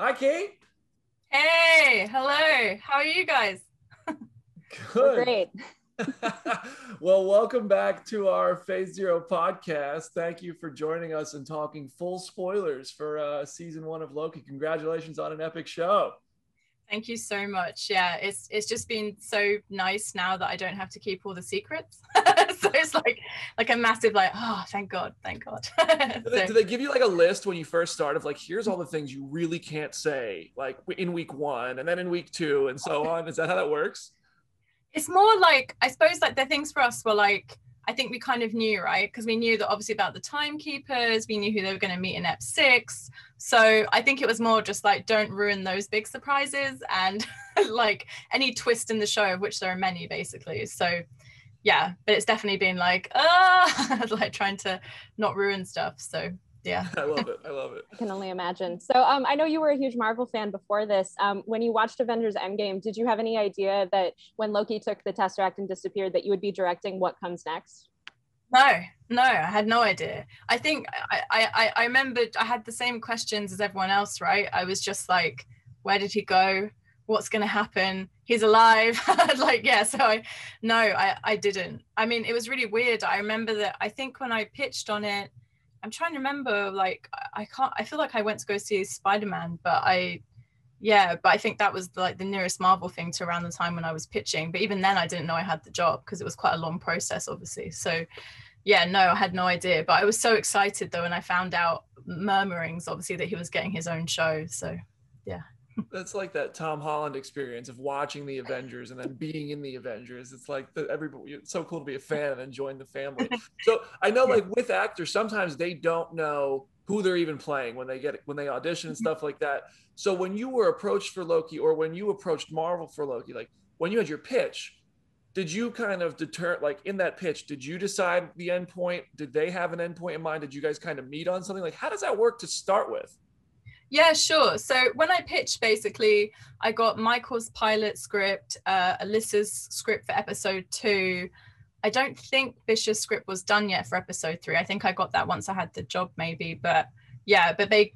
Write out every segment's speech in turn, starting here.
Hi, Kate. Hey, hello. How are you guys? Good. Great. Well, welcome back to our Phase Zero podcast. Thank you for joining us and talking full spoilers for season one of Loki. Congratulations on an epic show. Thank you so much. Yeah, it's just been so nice now that I don't have to keep all the secrets. So it's like a massive oh, thank God, thank God. Do they give you like a list when you first start of like, here's all the things you really can't say, like in week one and then in week two and so on? Is that how that works? It's more like, I suppose like the things for us were like, I think we kind of knew, right? Because we knew that obviously about the timekeepers, we knew who they were going to meet in Ep 6. So I think it was more just like, don't ruin those big surprises and like any twist in the show, of which there are many basically. So yeah, but it's definitely been like, like trying to not ruin stuff. So yeah. I love it. I love it. I can only imagine. So I know you were a huge Marvel fan before this. When you watched Avengers Endgame, did you have any idea that when Loki took the Tesseract and disappeared that you would be directing what comes next? No, I had no idea. I think I remembered I had the same questions as everyone else, right? I was just like, where did he go? What's going to happen? He's alive. Like, yeah, so I didn't. I mean, it was really weird. I remember that I think when I pitched on it, I'm trying to remember, like, I feel like I went to go see Spider-Man, but I think that was like the nearest Marvel thing to around the time when I was pitching. But even then I didn't know I had the job because it was quite a long process, obviously. So yeah, no, I had no idea, but I was so excited though. And I found out murmurings, obviously, that he was getting his own show. So yeah. That's like that Tom Holland experience of watching the Avengers and then being in the Avengers. It's like everybody, it's so cool to be a fan and then join the family. So I know, like with actors, sometimes they don't know who they're even playing when they audition and stuff like that. So when you were approached for Loki, or when you approached Marvel for Loki, like when you had your pitch, did you kind of in that pitch, did you decide the end point? Did they have an end point in mind? Did you guys kind of meet on something? Like, how does that work to start with? Yeah, sure. So when I pitched, basically, I got Michael's pilot script, Alyssa's script for episode 2. I don't think Bishop's script was done yet for episode 3. I think I got that once I had the job, maybe. But yeah, but I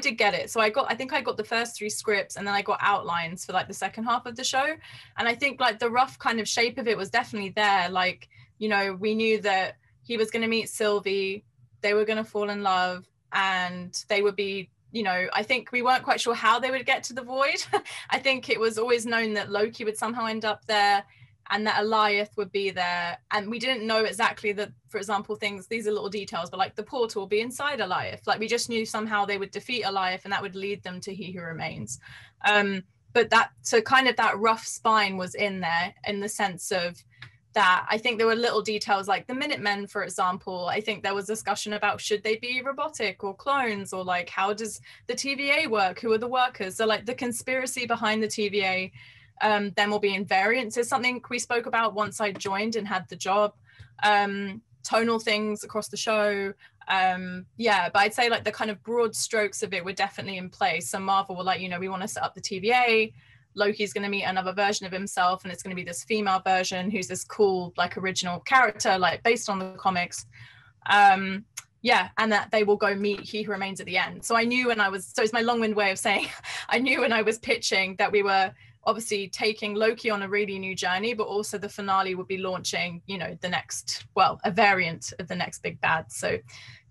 did get it. So I think I got the first 3 scripts, and then I got outlines for like the second half of the show. And I think like the rough kind of shape of it was definitely there. Like, you know, we knew that he was going to meet Sylvie, they were going to fall in love, and they would be, you know, I think we weren't quite sure how they would get to the void. I think it was always known that Loki would somehow end up there and that Alioth would be there. And we didn't know exactly that, for example, these are little details, but like the portal will be inside Alioth. Like we just knew somehow they would defeat Alioth and that would lead them to He Who Remains. But that rough spine was in there, in the sense of that I think there were little details like the Minutemen, for example. I think there was discussion about should they be robotic or clones, or like how does the TVA work? Who are the workers? So like the conspiracy behind the TVA, then will be in variants is something we spoke about once I joined and had the job. Tonal things across the show. But I'd say like the kind of broad strokes of it were definitely in place. So Marvel were like, you know, we want to set up the TVA. Loki's going to meet another version of himself, and it's going to be this female version who's this cool like original character like based on the comics, and that they will go meet He Who Remains at the end. So I knew when I was, so it's my long-winded way of saying I knew when I was pitching that we were obviously taking Loki on a really new journey, but also the finale would be launching, you know, the next, well, a variant of the next big bad. So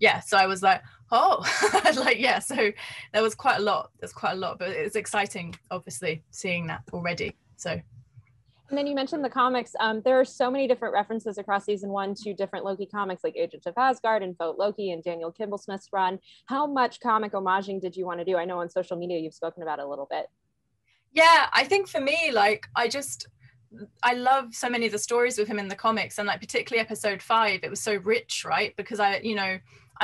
yeah, so I was like, oh, like, yeah, so there was quite a lot. There's quite a lot, but it's exciting, obviously, seeing that already. So. And then you mentioned the comics. There are so many different references across season 1 to different Loki comics, like Agents of Asgard and Vote Loki and Daniel Kibblesmith's run. How much comic homaging did you want to do? I know on social media you've spoken about it a little bit. Yeah, I think for me, like, I love so many of the stories with him in the comics, and like particularly episode 5, it was so rich, right? Because I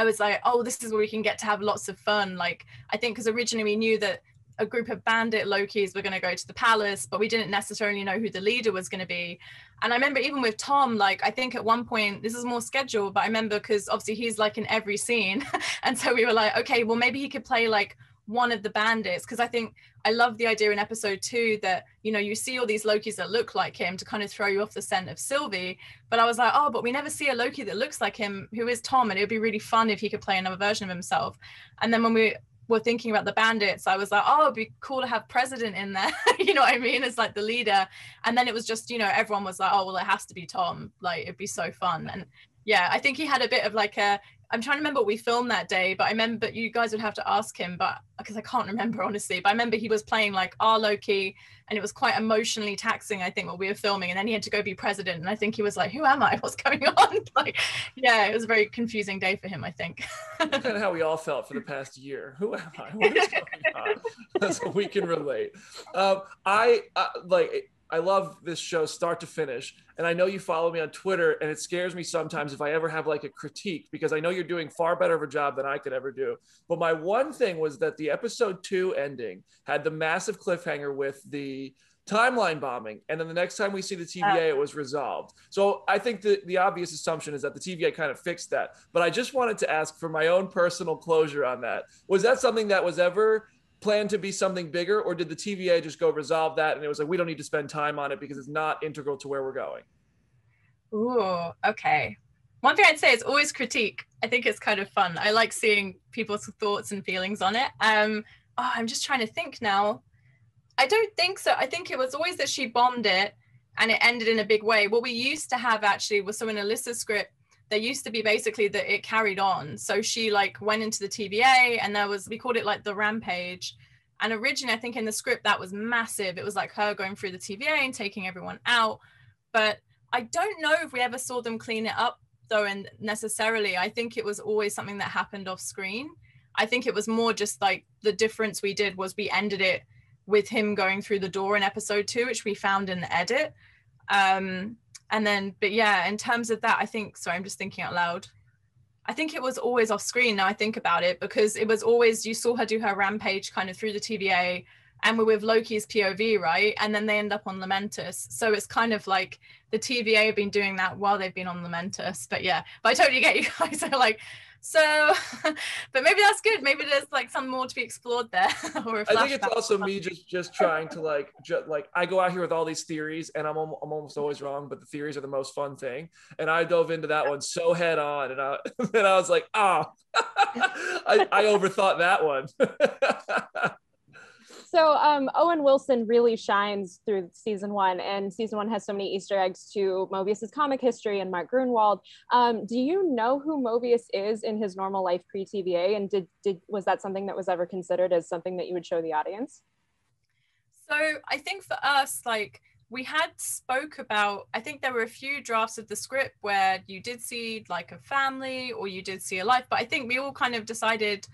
was like, oh, this is where we can get to have lots of fun. Like, I think because originally we knew that a group of bandit Lokis were going to go to the palace, but we didn't necessarily know who the leader was going to be. And I remember even with Tom, like, I think at one point, this is more scheduled, but I remember because obviously he's like in every scene. And so we were like, okay, well, maybe he could play like one of the bandits, because I think I love the idea in episode 2 that, you know, you see all these Lokis that look like him to kind of throw you off the scent of Sylvie. But I was like, oh, but we never see a Loki that looks like him, who is Tom, and it would be really fun if he could play another version of himself. And then when we were thinking about the bandits, I was like, oh, it'd be cool to have president in there. You know what I mean? It's like the leader. And then it was just, you know, everyone was like, oh, well, it has to be Tom. Like, it'd be so fun. And yeah, I think he had a bit of like a, I'm trying to remember what we filmed that day, but I remember you guys would have to ask him, but because I can't remember, honestly, but I remember he was playing like our Loki, and it was quite emotionally taxing, I think, what we were filming. And then he had to go be president. And I think he was like, who am I? What's going on? Like, yeah, it was a very confusing day for him, I think. That's kind of how we all felt for the past year. Who am I? What is going on? So we can relate. I love this show start to finish. And I know you follow me on Twitter, and it scares me sometimes if I ever have like a critique, because I know you're doing far better of a job than I could ever do. But my one thing was that the episode 2 ending had the massive cliffhanger with the timeline bombing. And then the next time we see the TVA, it was resolved. So I think the obvious assumption is that the TVA kind of fixed that. But I just wanted to ask for my own personal closure on that. Was that something that was ever planned to be something bigger, or did the TVA just go resolve that and it was like, we don't need to spend time on it because it's not integral to where we're going? Ooh, okay. One thing I'd say is always critique. I think it's kind of fun. I like seeing people's thoughts and feelings on it. I'm just trying to think now. I don't think so. I think it was always that she bombed it and it ended in a big way. What we used to have actually was, so in Alyssa's script, there used to be basically that it carried on. So she like went into the TVA, and there was, we called it like the rampage. And originally, I think in the script that was massive. It was like her going through the TVA and taking everyone out. But I don't know if we ever saw them clean it up though, and necessarily, I think it was always something that happened off screen. I think it was more just like the difference we did was we ended it with him going through the door in episode 2, which we found in the edit. And then, but yeah, in terms of that, I think, sorry, I'm just thinking out loud. I think it was always off screen now I think about it, because it was always, you saw her do her rampage kind of through the TVA, and we're with Loki's POV, right? And then they end up on Lamentis. So it's kind of like the TVA have been doing that while they've been on Lamentis. But yeah, but I totally get you guys are like, so, but maybe that's good. Maybe there's like some more to be explored there. Or I think it's also me just trying to like I go out here with all these theories, and I'm almost always wrong, but the theories are the most fun thing. And I dove into that one so head on, and I was like, I overthought that one. So Owen Wilson really shines through season 1, and season 1 has so many Easter eggs to Mobius's comic history and Mark Gruenwald. Do you know who Mobius is in his normal life pre-TVA, and was that something that was ever considered as something that you would show the audience? So I think for us, like, we had spoke about, I think there were a few drafts of the script where you did see like a family or you did see a life, but I think we all kind of decided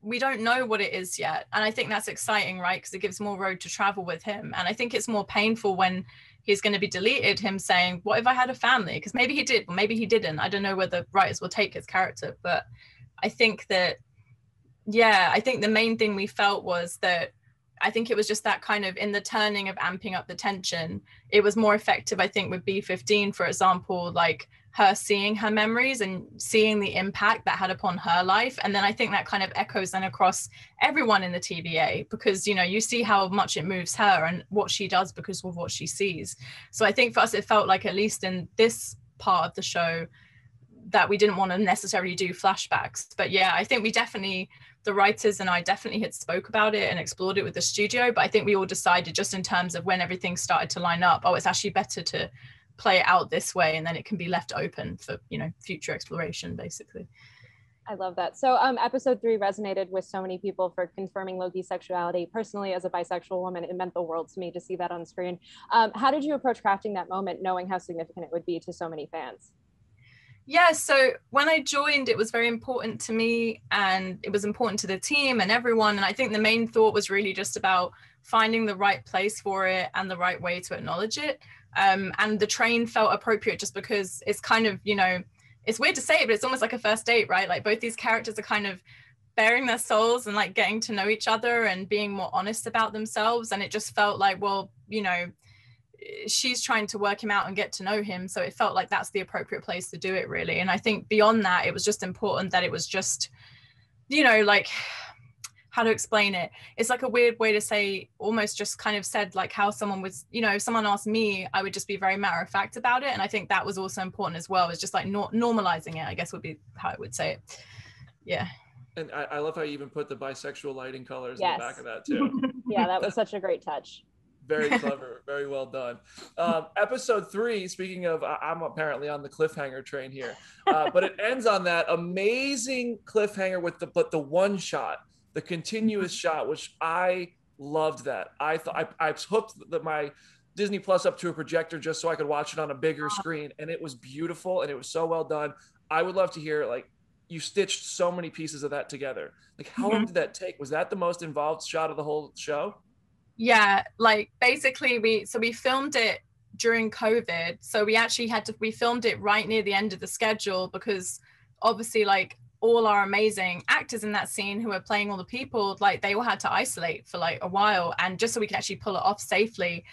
we don't know what it is yet. And I think that's exciting, right? Because it gives more road to travel with him. And I think it's more painful when he's going to be deleted, him saying, what if I had a family? Because maybe he did, or maybe he didn't. I don't know whether writers will take his character, but I think that, yeah, I think the main thing we felt was that, I think it was just that kind of, in the turning of amping up the tension, it was more effective, I think, with B-15, for example, like her seeing her memories and seeing the impact that had upon her life. And then I think that kind of echoes then across everyone in the TVA, because, you know, you see how much it moves her and what she does because of what she sees. So I think for us, it felt like, at least in this part of the show, that we didn't want to necessarily do flashbacks. But yeah, I think we definitely, the writers and I definitely had spoke about it and explored it with the studio, but I think we all decided, just in terms of when everything started to line up, oh, it's actually better to play it out this way, and then it can be left open for, you know, future exploration, basically. I love that. So episode 3 resonated with so many people for confirming Loki's sexuality. Personally, as a bisexual woman, it meant the world to me to see that on screen. How did you approach crafting that moment, knowing how significant it would be to so many fans? Yeah, so when I joined, it was very important to me, and it was important to the team and everyone. And I think the main thought was really just about finding the right place for it and the right way to acknowledge it. And the train felt appropriate, just because it's kind of, you know, it's weird to say it, but it's almost like a first date, right? Like, both these characters are kind of bearing their souls and like getting to know each other and being more honest about themselves. And it just felt like, well, you know, she's trying to work him out and get to know him, so it felt like that's the appropriate place to do it, really. And I think beyond that, it was just important that it was just, you know, like, how to explain it, it's like a weird way to say, almost just kind of said like how someone was, you know, if someone asked me, I would just be very matter of fact about it. And I think that was also important as well, is just like normalizing it, I guess would be how I would say it. Yeah. And I love how you even put the bisexual lighting colors in the back of that too. Yeah, that was such a great touch. Very clever. Very well done. Episode 3, speaking of, I'm apparently on the cliffhanger train here, but it ends on that amazing cliffhanger with the one shot, the continuous shot, which I loved that. I hooked my Disney Plus up to a projector just so I could watch it on a bigger screen. And it was beautiful and it was so well done. I would love to hear, like, you stitched so many pieces of that together. Like, how long did that take? Was that the most involved shot of the whole show? Yeah, like basically we filmed it during COVID. So we actually we filmed it right near the end of the schedule, because obviously like all our amazing actors in that scene who were playing all the people, like they all had to isolate for like a while, and just so we could actually pull it off safely.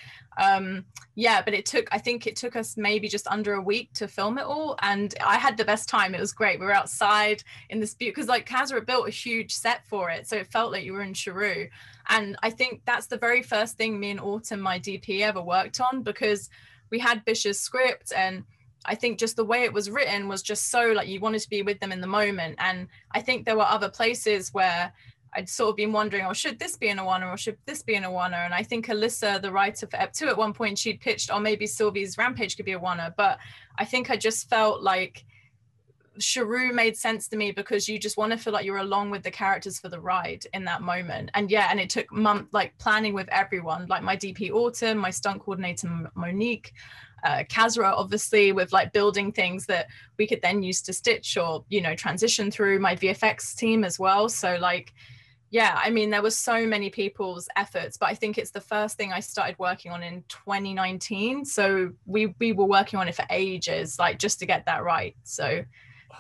Yeah, but I think it took us maybe just under a week to film it all. And I had the best time. It was great. We were outside in this because like Kazra built a huge set for it. So it felt like you were in Shuru. And I think that's the very first thing me and Autumn, my DP, ever worked on, because we had Bish's script, and I think just the way it was written was just so like you wanted to be with them in the moment. And I think there were other places where I'd sort of been wondering, oh, should this be an Awana or should this be an Awana? And I think Alyssa, the writer for Ep2, at one point she'd pitched, oh, maybe Sylvie's Rampage could be Awana. But I think I just felt like Shuru made sense to me, because you just want to feel like you're along with the characters for the ride in that moment. And yeah, and it took months, like planning with everyone, like my DP Autumn, my stunt coordinator Monique, Kazra, obviously, with like building things that we could then use to stitch or, you know, transition through, my VFX team as well. So like, yeah, I mean, there were so many people's efforts, but I think it's the first thing I started working on in 2019. So we were working on it for ages, like just to get that right. So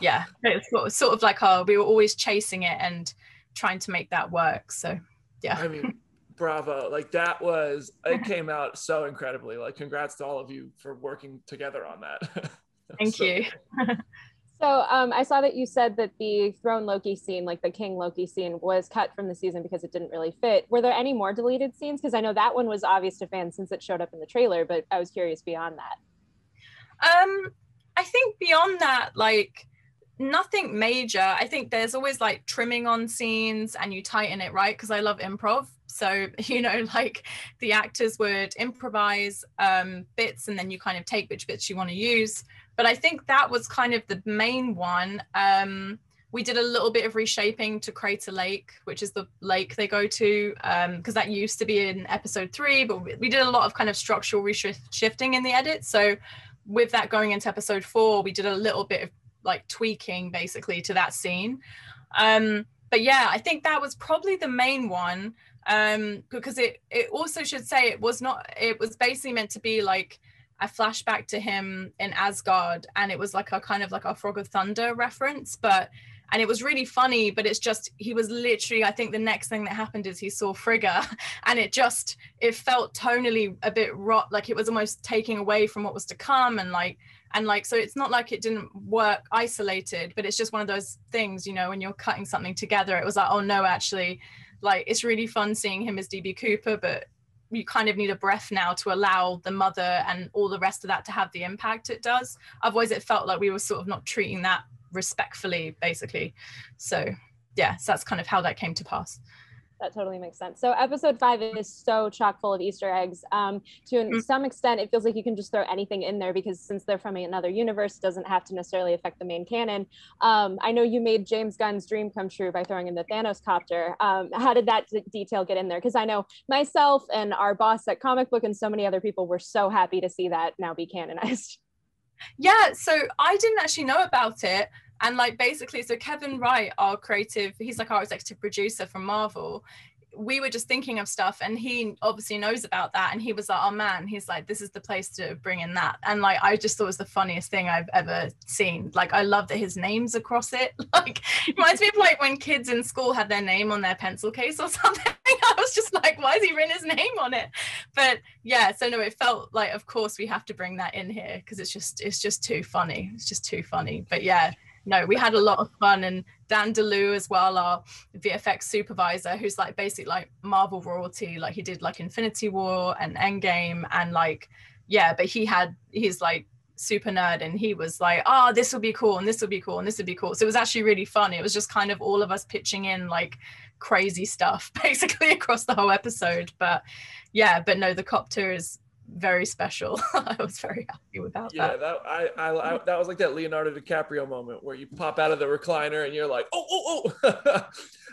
yeah, it's sort of like we were always chasing it and trying to make that work. So yeah. I mean, bravo. Like it came out so incredibly. Like, congrats to all of you for working together on that. Thank you. So I saw that you said that the throne Loki scene, like the King Loki scene, was cut from the season because it didn't really fit. Were there any more deleted scenes? Because I know that one was obvious to fans since it showed up in the trailer, but I was curious beyond that. I think beyond that, like, nothing major. I think there's always like trimming on scenes and you tighten it, right? Because I love improv. So, you know, like the actors would improvise bits, and then you kind of take which bits you want to use. But I think that was kind of the main one. We did a little bit of reshaping to Crater Lake, which is the lake they go to, because that used to be in episode 3, but we did a lot of kind of structural shifting in the edit. So with that going into episode 4, we did a little bit of like tweaking basically to that scene. But yeah, I think that was probably the main one, because it also should say it was basically meant to be like a flashback to him in Asgard, and it was like a kind of like a Frog of Thunder reference, and it was really funny, but it's just, he was literally, I think the next thing that happened is he saw Frigga, and it felt tonally a bit rot, like it was almost taking away from what was to come, and so it's not like it didn't work isolated, but it's just one of those things, you know, when you're cutting something together, it was like, oh no, actually, like, it's really fun seeing him as D.B. Cooper, but you kind of need a breath now to allow the mother and all the rest of that to have the impact it does. Otherwise, it felt like we were sort of not treating that respectfully, basically. So yeah, so that's kind of how that came to pass. That totally makes sense. So episode 5 is so chock full of Easter eggs. To some extent, it feels like you can just throw anything in there, because since they're from another universe, it doesn't have to necessarily affect the main canon. I know you made James Gunn's dream come true by throwing in the Thanos copter. How did that detail get in there? Because I know myself and our boss at Comic Book and so many other people were so happy to see that now be canonized. Yeah, so I didn't actually know about it. And like basically, so Kevin Wright, our creative, he's like our executive producer from Marvel. We were just thinking of stuff, and he obviously knows about that. And he was like, oh man, he's like, this is the place to bring in that. And like, I just thought it was the funniest thing I've ever seen. Like, I love that his name's across it. Like, it reminds me of like when kids in school had their name on their pencil case or something. I was just like, why is he written his name on it? But yeah, so no, it felt like, of course we have to bring that in here, because it's just too funny. It's just too funny. But yeah. No, we had a lot of fun, and Dan DeLue as well, our VFX supervisor, who's like basically like Marvel royalty, like he did like Infinity War and Endgame, and like, yeah, but he's like super nerd, and he was like, oh, this will be cool, and this will be cool, and this would be cool. So it was actually really fun. It was just kind of all of us pitching in like crazy stuff basically across the whole episode. But yeah, but no, the copter is very special. I was very happy about that. Yeah, that was like that Leonardo DiCaprio moment where you pop out of the recliner and you're like, oh.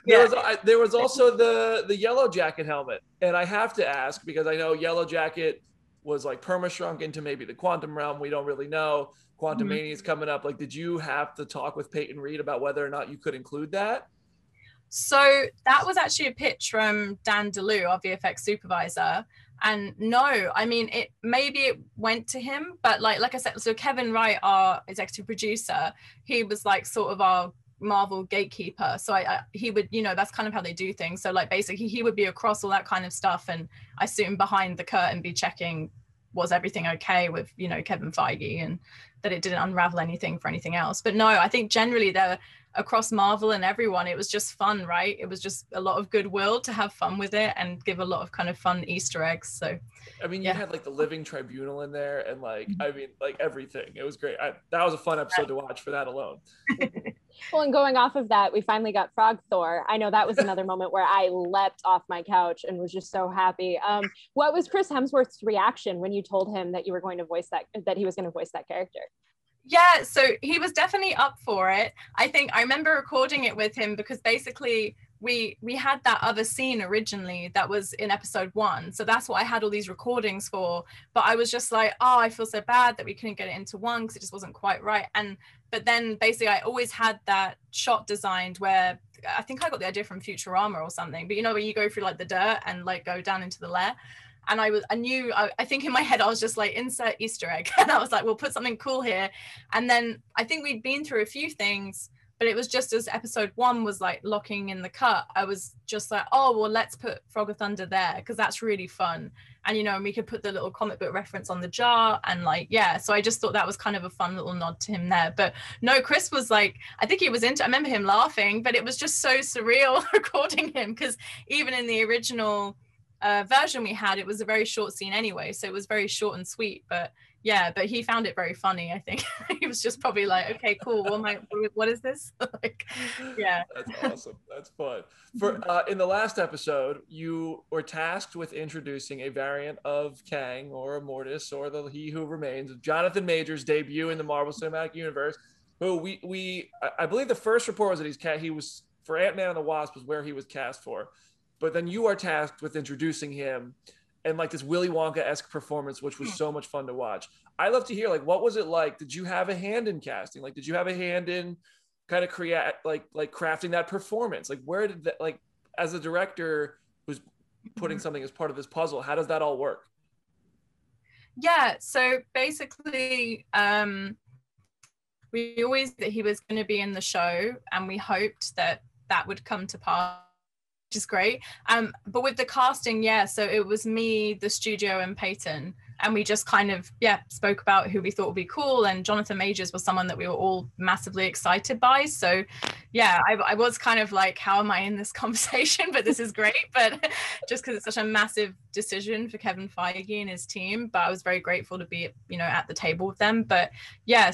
There was also the Yellow Jacket helmet. And I have to ask, because I know Yellow Jacket was like perma-shrunk into maybe the quantum realm. We don't really know. Quantum Mania is coming up. Like, did you have to talk with Peyton Reed about whether or not you could include that? So that was actually a pitch from Dan DeLue, our VFX supervisor. And no, I mean, it went to him, but like I said, so Kevin Wright, our executive producer, he was like sort of our Marvel gatekeeper. So he would, you know, that's kind of how they do things. So like basically he would be across all that kind of stuff, and I assume behind the curtain be checking was everything okay with, you know, Kevin Feige, and that it didn't unravel anything for anything else. But no, I think generally they're across Marvel and everyone, it was just fun, right? It was just a lot of goodwill to have fun with it and give a lot of kind of fun Easter eggs. So I mean, you had like the Living Tribunal in there, and like I mean, like everything. It was great. That was a fun episode to watch for that alone. Well, and going off of that, we finally got Frog Thor. I know that was another moment where I leapt off my couch and was just so happy. What was Chris Hemsworth's reaction when you told him that you were going to voice that he was going to voice that character? Yeah, so he was definitely up for it. I think I remember recording it with him because basically we had that other scene originally that was in episode 1. So that's what I had all these recordings for. But I was just like, oh, I feel so bad that we couldn't get it into one because it just wasn't quite right. But then basically I always had that shot designed where I think I got the idea from Futurama or something. But you know, where you go through like the dirt and like go down into the lair. And I think in my head, I was just like, insert Easter egg. And I was like, we'll put something cool here. And then I think we'd been through a few things, but it was just as episode 1 was like locking in the cut, I was just like, oh, well, let's put Frog of Thunder there because that's really fun. And, you know, and we could put the little comic book reference on the jar and like, yeah. So I just thought that was kind of a fun little nod to him there. But no, Chris was like, I think he was into, I remember him laughing, but it was just so surreal recording him because even in the original version we had, it was a very short scene anyway, so it was very short and sweet, but he found it very funny, I think. He was just probably like, okay, cool, what is this? Like, yeah, that's awesome. That's fun. For in the last episode, you were tasked with introducing a variant of Kang or Mortis or the He Who Remains, Jonathan Majors' debut in the Marvel Cinematic Universe, who I believe the first report was that he was for Ant-Man and the Wasp was where he was cast for. But then you are tasked with introducing him and like this Willy Wonka-esque performance, which was so much fun to watch. I love to hear, like, what was it like? Did you have a hand in casting? Like, did you have a hand in kind of create, like crafting that performance? Like, where did that, like, as a director who's putting something as part of this puzzle, how does that all work? Yeah, so basically, we always that he was going to be in the show, and we hoped that would come to pass, which is great. But with the casting, so it was me, the studio, and Peyton, and we just kind of spoke about who we thought would be cool, and Jonathan Majors was someone that we were all massively excited by. So I was kind of like, how am I in this conversation? But this is great, but just because it's such a massive decision for Kevin Feige and his team, but I was very grateful to be, you know, at the table with them. But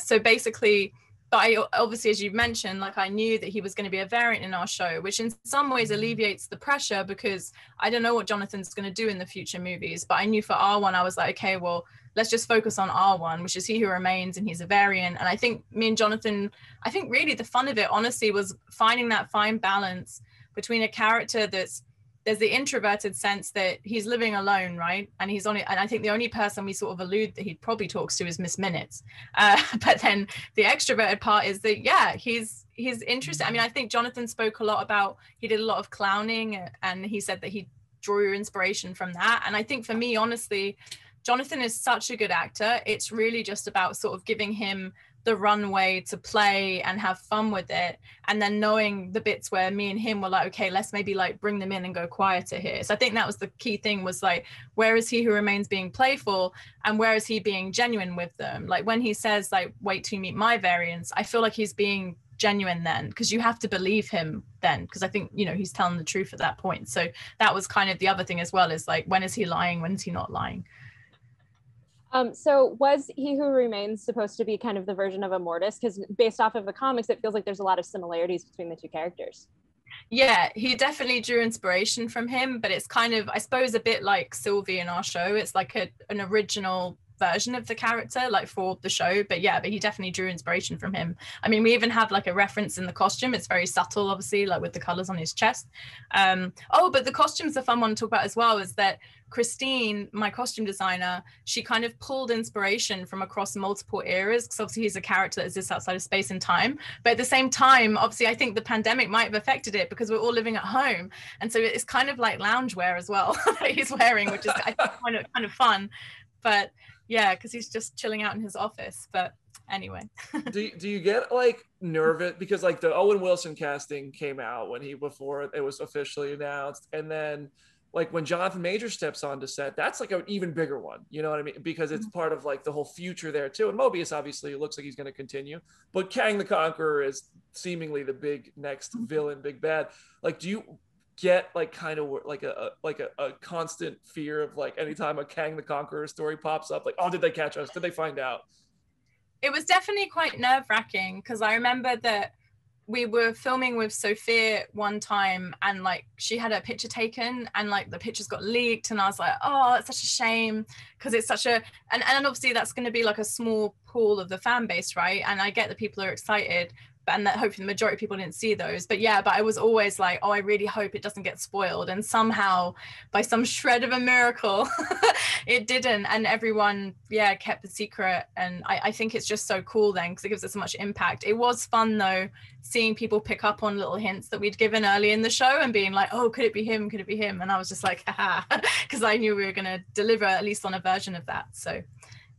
so basically, but I obviously, as you mentioned, like I knew that he was going to be a variant in our show, which in some ways alleviates the pressure because I don't know what Jonathan's going to do in the future movies. But I knew for R1, I was like, okay, well, let's just focus on R1, which is He Who Remains, and he's a variant. And I think me and Jonathan, I think really the fun of it, honestly, was finding that fine balance between a character that's, there's the introverted sense that he's living alone, right? And he's on it. And I think the only person we sort of allude that he probably talks to is Miss Minutes. But then the extroverted part is that, he's interested. I mean, I think Jonathan spoke a lot about, he did a lot of clowning, and he said that he drew inspiration from that. And I think for me, honestly, Jonathan is such a good actor. It's really just about sort of giving him the runway to play and have fun with it, and then knowing the bits where me and him were like, okay, let's maybe like bring them in and go quieter here. So I think that was the key thing, was like, where is He Who Remains being playful and where is he being genuine with them? Like when he says like, wait till you meet my variants, I feel like he's being genuine then, because you have to believe him then, because I think, you know, he's telling the truth at that point. So that was kind of the other thing as well, is like, when is he lying, when is he not lying? So was He Who Remains supposed to be kind of the version of Immortus? Because based off of the comics, it feels like there's a lot of similarities between the two characters. Yeah, he definitely drew inspiration from him, but it's kind of, I suppose, a bit like Sylvie in our show. It's like an original version of the character, like for the show. But yeah, but he definitely drew inspiration from him. I mean, we even have like a reference in the costume. It's very subtle, obviously, like with the colors on his chest. Oh, but the costume's a fun one to talk about as well, is that Christine, my costume designer, she kind of pulled inspiration from across multiple eras, because obviously he's a character that exists outside of space and time. But at the same time, obviously, I think the pandemic might have affected it because we're all living at home. And so it's kind of like loungewear as well that he's wearing, which is I think, kind of fun. But yeah, because he's just chilling out in his office. But anyway. do you get like nervous? Because like the Owen Wilson casting came out before it was officially announced. And then like when Jonathan Majors steps onto set, that's like an even bigger one. You know what I mean? Because it's part of like the whole future there too. And Mobius obviously looks like he's going to continue. But Kang the Conqueror is seemingly the big next villain, big bad. Like, do you get like kind of like a constant fear of like anytime a Kang the Conqueror story pops up, like, oh, did they catch us? Did they find out? It was definitely quite nerve-wracking, because I remember that we were filming with Sophia one time and like she had her picture taken and like the pictures got leaked, and I was like, oh, it's such a shame, because it's such a, and obviously that's going to be like a small pool of the fan base, right? And I get that people are excited, and that hopefully the majority of people didn't see those. But yeah, but I was always like, oh, I really hope it doesn't get spoiled. And somehow, by some shred of a miracle, it didn't. And everyone, yeah, kept the secret. And I think it's just so cool then, because it gives us so much impact. It was fun though, seeing people pick up on little hints that we'd given early in the show and being like, oh, could it be him? Could it be him? And I was just like, haha, because I knew we were going to deliver at least on a version of that. So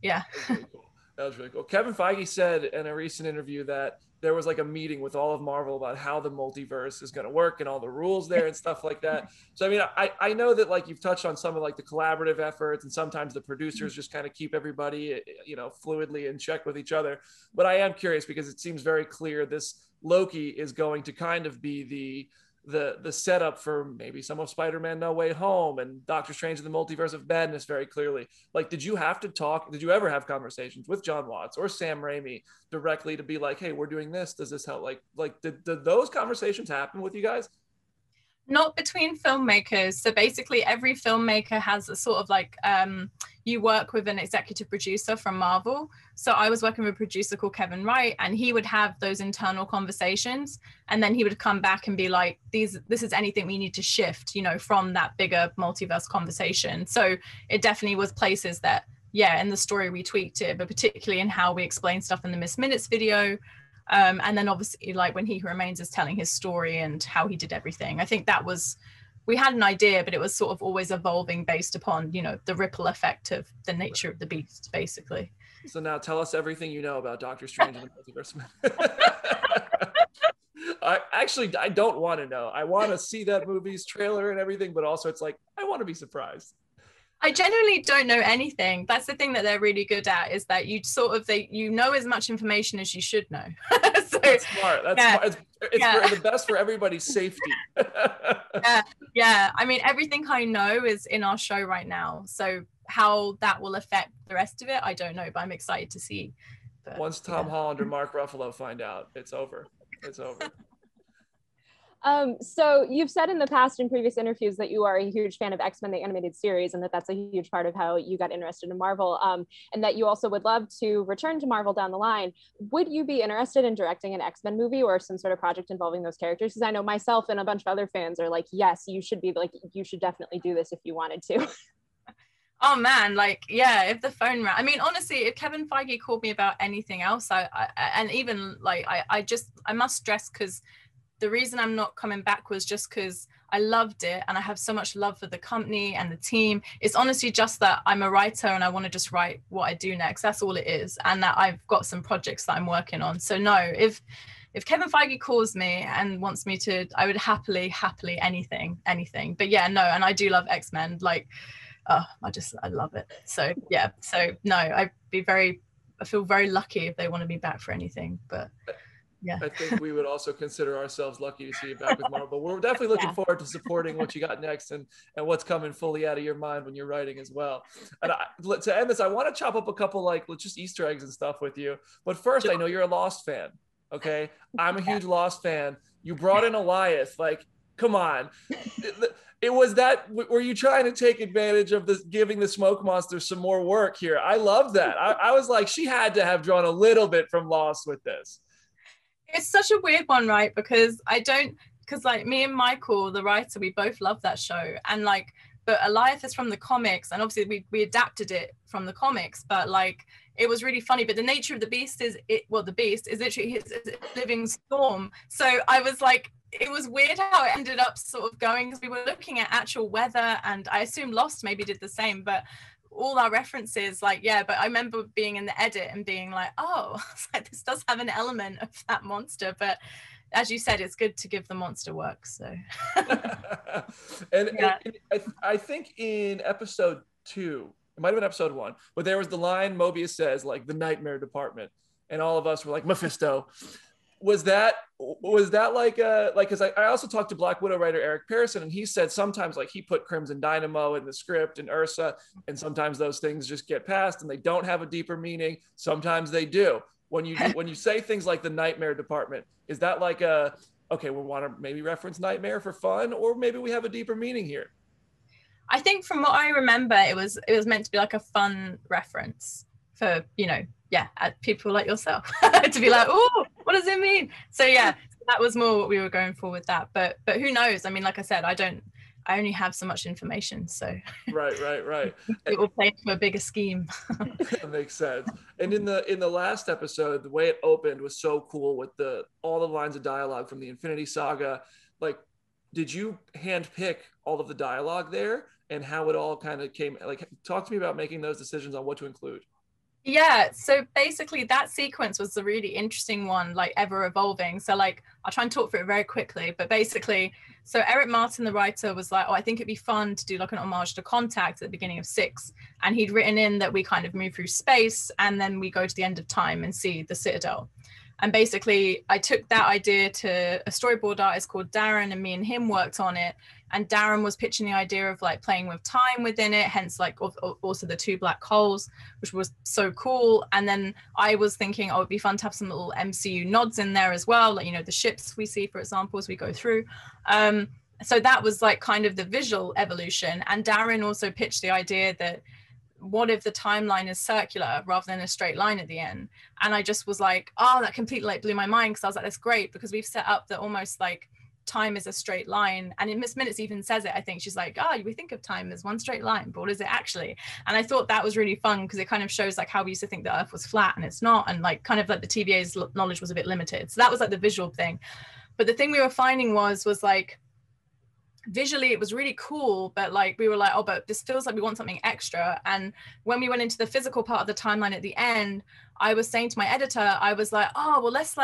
yeah. That was really cool. Kevin Feige said in a recent interview that there was like a meeting with all of Marvel about how the multiverse is going to work and all the rules there and stuff like that. So, I mean, I know that like you've touched on some of like the collaborative efforts, and sometimes the producers just kind of keep everybody, you know, fluidly in check with each other. But I am curious, because it seems very clear this Loki is going to kind of be the setup for maybe some of Spider-Man No Way Home and Doctor Strange in the Multiverse of Madness very clearly. Like, did you ever have conversations with John Watts or Sam Raimi directly to be like, hey, we're doing this, does this help? Like did those conversations happen with you guys? Not between filmmakers. So basically every filmmaker has a sort of like, you work with an executive producer from Marvel. So I was working with a producer called Kevin Wright, and he would have those internal conversations. And then he would come back and be like, this is anything we need to shift, you know, from that bigger multiverse conversation. So it definitely was places that, yeah, in the story we tweaked it, but particularly in how we explain stuff in the Miss Minutes video. And then obviously like when He Who Remains is telling his story and how he did everything, I think that was, we had an idea, but it was sort of always evolving based upon, you know, the ripple effect of the nature of the beast, basically. So now tell us everything you know about Doctor Strange and the Multiverse. I don't want to know. I want to see that movie's trailer and everything, but also it's like, I want to be surprised. I generally don't know anything. That's the thing that they're really good at, is that you sort of, you know as much information as you should know. So, that's smart. That's yeah. Smart. It's yeah. The best for everybody's safety. Yeah. I mean, everything I know is in our show right now. So how that will affect the rest of it, I don't know, but I'm excited to see. But, once Tom Holland or Mark Ruffalo find out, it's over. It's over. So you've said in the past, in previous interviews, that you are a huge fan of X-Men, the animated series, and that's a huge part of how you got interested in Marvel, and that you also would love to return to Marvel down the line. Would you be interested in directing an X-Men movie or some sort of project involving those characters? Because I know myself and a bunch of other fans are like, yes, you should definitely do this if you wanted to. Oh man, like, yeah, if the phone rang. I mean, honestly, if Kevin Feige called me about anything else, I must stress, because the reason I'm not coming back was just because I loved it and I have so much love for the company and the team. It's honestly just that I'm a writer and I want to just write what I do next. That's all it is. And that I've got some projects that I'm working on. So no, if Kevin Feige calls me and wants me to, I would happily anything. But yeah, no, and I do love X-Men. Like, oh, I love it. So yeah, so no, I feel very lucky if they want to be back for anything, but... Yeah. I think we would also consider ourselves lucky to see you back with Marvel. But we're definitely looking forward to supporting what you got next and what's coming fully out of your mind when you're writing as well. And to end this, I want to chop up a couple just Easter eggs and stuff with you. But first, I know you're a Lost fan. Okay, I'm a huge Lost fan. You brought in Alioth. Come on. It was that. Were you trying to take advantage of this, giving the smoke monster some more work here? I love that. I was like, she had to have drawn a little bit from Lost with this. It's such a weird one, right? Because me and Michael, the writer, we both love that show. And but Alioth is from the comics, and obviously we adapted it from the comics, but it was really funny. But the nature of the beast is the beast is literally his living storm. So I was like, it was weird how it ended up sort of going, because we were looking at actual weather, and I assume Lost maybe did the same, but all our references, but I remember being in the edit and being like, oh, this does have an element of that monster. But as you said, it's good to give the monster work, so. I think in episode 2, it might've been episode 1, but there was the line Mobius says, the nightmare department. And all of us were like, Mephisto. Because I also talked to Black Widow writer Eric Pearson, and he said sometimes he put Crimson Dynamo in the script and Ursa, and sometimes those things just get passed and they don't have a deeper meaning. Sometimes they do. When you say things like the nightmare department, is that we want to maybe reference nightmare for fun, or maybe we have a deeper meaning here? I think from what I remember, it was meant to be a fun reference for people like yourself to be oh, what does it mean? So that was more what we were going for with that, but who knows? I mean, like I said, I only have so much information, so right it will play for a bigger scheme. That makes sense. And in the last episode, the way it opened was so cool with all the lines of dialogue from the Infinity Saga. Did you handpick all of the dialogue there, and how it all kind of came? Talk to me about making those decisions on what to include. Yeah, so basically that sequence was the really interesting one, ever evolving. So I'll try and talk through it very quickly, but basically, so Eric Martin, the writer, was like, oh, I think it'd be fun to do an homage to Contact at the beginning of 6. And he'd written in that we kind of move through space and then we go to the end of time and see the Citadel. And basically I took that idea to a storyboard artist called Darren, and me and him worked on it. And Darren was pitching the idea of playing with time within it, hence also the 2 black holes, which was so cool. And then I was thinking, oh, it'd be fun to have some little MCU nods in there as well. The ships we see, for example, as we go through. So that was kind of the visual evolution. And Darren also pitched the idea that what if the timeline is circular rather than a straight line at the end? And I just was like, oh, that completely blew my mind, because I was like, that's great, because we've set up that almost time is a straight line. And in Miss Minutes even says it, I think. She's like, oh, we think of time as one straight line, but what is it actually? And I thought that was really fun, because it kind of shows how we used to think the Earth was flat and it's not, and the TVA's knowledge was a bit limited. So that was the visual thing. But the thing we were finding was visually it was really cool, but we were like, oh, but this feels we want something extra. And when we went into the physical part of the timeline at the end, I was saying to my editor, I was like, oh, well, let's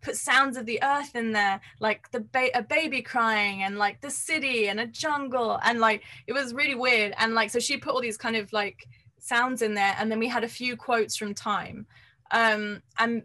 put sounds of the earth in there, a baby crying, and the city and a jungle, and it was really weird. And so she put all these kind of sounds in there, and then we had a few quotes from time. And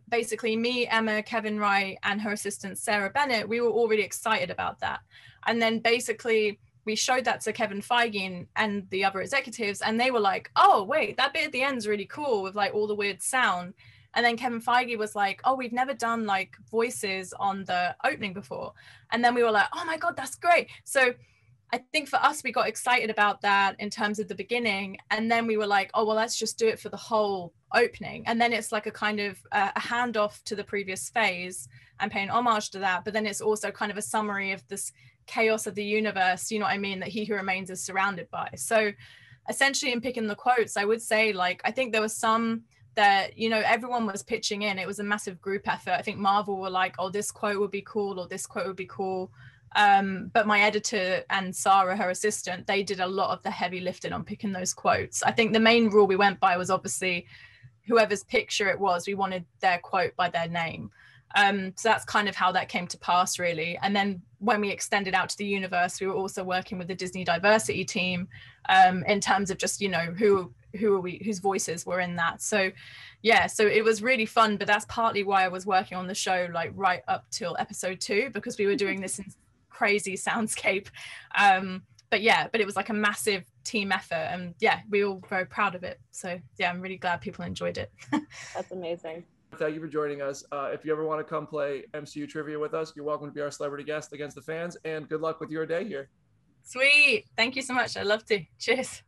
basically me, Emma, Kevin Wright, and her assistant Sarah Bennett, we were all really excited about that. And then basically we showed that to Kevin Feige and the other executives, and they were like, oh, wait, that bit at the end's really cool with all the weird sound. And then Kevin Feige was like, oh, we've never done voices on the opening before. And then we were like, oh my God, that's great. So I think for us, we got excited about that in terms of the beginning. And then we were like, oh, well, let's just do it for the whole opening. And then it's a kind of a handoff to the previous phase and paying homage to that. But then it's also kind of a summary of this chaos of the universe, you know what I mean, that He Who Remains is surrounded by. So essentially in picking the quotes, I would say, I think there was some that, everyone was pitching in. It was a massive group effort. I think Marvel were like, oh, this quote would be cool, or this quote would be cool. But my editor and Sarah, her assistant, they did a lot of the heavy lifting on picking those quotes. I think the main rule we went by was obviously whoever's picture it was, we wanted their quote by their name. So that's kind of how that came to pass, really. And then when we extended out to the universe, we were also working with the Disney diversity team in terms of just, whose voices were in that. So yeah, so it was really fun, but that's partly why I was working on the show like right up till episode 2, because we were doing this in crazy soundscape. But it was like a massive team effort, and yeah, we were all very proud of it. So yeah, I'm really glad people enjoyed it. That's amazing. Thank you for joining us. If you ever want to come play MCU trivia with us, you're welcome to be our celebrity guest against the fans, and good luck with your day here. Sweet. Thank you so much. I'd love to. Cheers.